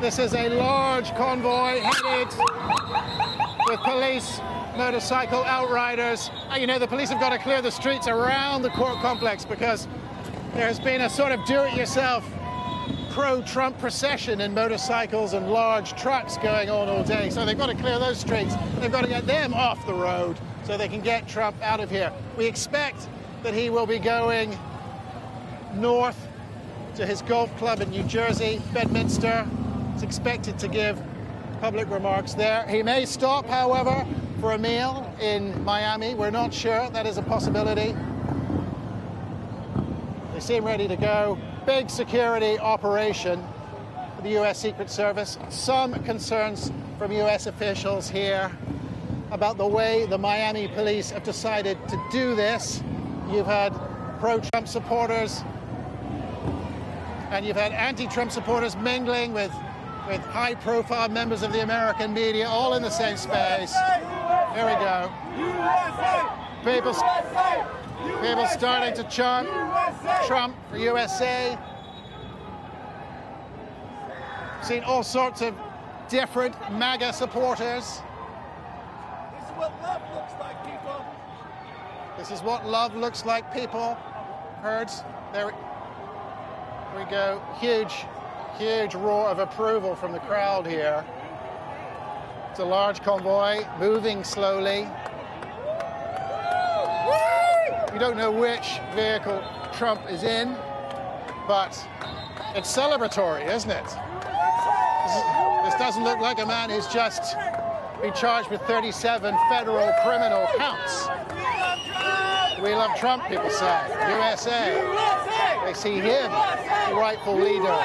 This is a large convoy headed with police, motorcycle outriders. You know, the police have got to clear the streets around the court complex because there's been a sort of do-it-yourself pro-Trump procession in motorcycles and large trucks going on all day. So they've got to clear those streets. They've got to get them off the road so they can get Trump out of here. We expect that he will be going north to his golf club in New Jersey, Bedminster. It's expected to give public remarks there. He may stop, however, for a meal in Miami. We're not sure. That is a possibility. They seem ready to go. Big security operation for the U.S. Secret Service. Some concerns from U.S. officials here about the way the Miami police have decided to do this. You've had pro-Trump supporters and you've had anti-Trump supporters mingling with high-profile members of the American media, all in the same space. Here we go. People starting to chant Trump for USA. Seen all sorts of different MAGA supporters. This is what love looks like, people. This is what love looks like, people. Herds. There we go. Huge roar of approval from the crowd here. It's a large convoy, moving slowly. We don't know which vehicle Trump is in, but it's celebratory, isn't it? This doesn't look like a man who's just been charged with 37 federal criminal counts. We love Trump, people say. USA. They see him, the rightful leader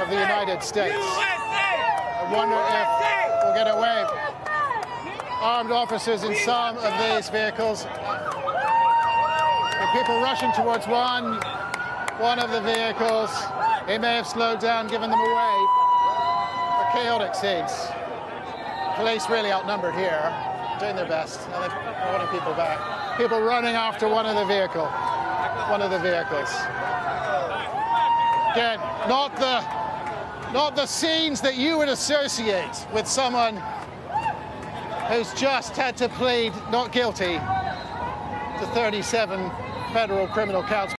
of the United States. I wonder if we'll get away. Armed officers in some of these vehicles. The people rushing towards one of the vehicles. They may have slowed down, given them away. The chaotic scenes. Police really outnumbered here, doing their best. Now they're wanting people back. People running after one of the vehicles. Again, not the scenes that you would associate with someone who's just had to plead not guilty to 37 federal criminal counts.